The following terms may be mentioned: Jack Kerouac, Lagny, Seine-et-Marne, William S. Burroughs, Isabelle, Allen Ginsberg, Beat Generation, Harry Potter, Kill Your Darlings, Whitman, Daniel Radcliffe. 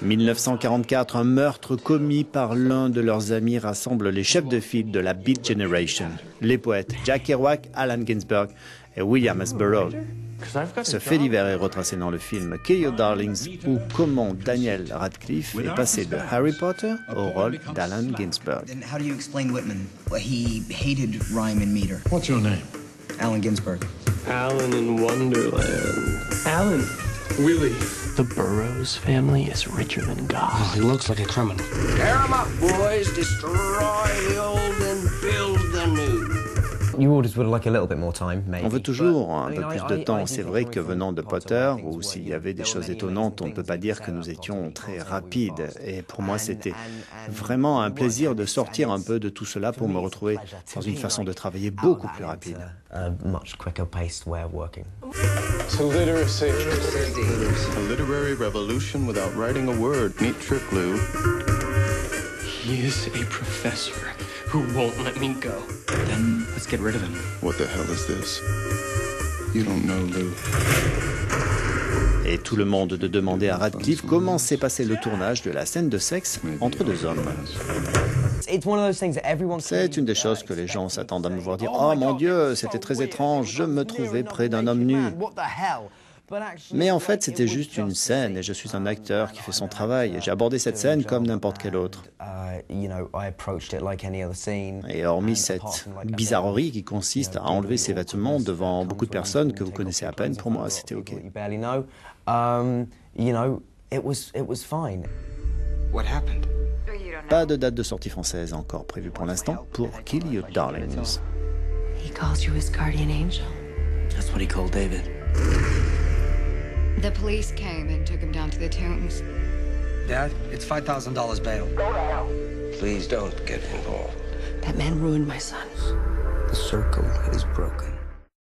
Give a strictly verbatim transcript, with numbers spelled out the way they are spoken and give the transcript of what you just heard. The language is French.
mille neuf cent quarante-quatre, un meurtre commis par l'un de leurs amis rassemble les chefs de file de la Beat Generation, les poètes Jack Kerouac, Allen Ginsberg et William S. Burroughs. Ce fait divers est retracé dans le film Kill Your Darlings, où comment Daniel Radcliffe est passé de Harry Potter au rôle d'Allen Ginsberg. Then how do you explain Whitman? He hated rhyme and meter. What's your name? Allen Ginsberg. Allen in Wonderland. Allen. Willie. The Burroughs family is richer than God. Oh, he looks like a criminal. Tear him up, boys. Destroy the old and build the new. On veut toujours un peu plus de temps. C'est vrai que venant de Potter, ou s'il y avait des choses étonnantes, on ne peut pas dire que nous étions très rapides. Et pour moi, c'était vraiment un plaisir de sortir un peu de tout cela pour me retrouver dans une façon de travailler beaucoup plus rapide. To literacy. A literary revolution without writing a word. Neat trick, Lou. He is a professor who won't let me go. Then let's get rid of him. What the hell is this? You don't know, Lou. Et tout le monde de demander à Radcliffe comment s'est passé le tournage de la scène de sexe entre deux hommes. C'est une des choses que les gens s'attendent à me voir dire « Oh mon Dieu, c'était très étrange, je me trouvais près d'un homme nu ». Mais en fait, c'était juste une scène et je suis un acteur qui fait son travail. J'ai abordé cette scène comme n'importe quel autre. Et hormis cette bizarrerie qui consiste à enlever ses vêtements devant beaucoup de personnes que vous connaissez à peine, pour moi, c'était OK. Pas de date de sortie française encore prévue pour l'instant pour Kill Your Darlings. Il t'appelle son guardian angel. C'est ce qu'il appelait David. The police came and took him down to the tombs. Dad, it's five thousand dollars bail. Go to hell. Please don't get involved. That man ruined my son. The circle is broken.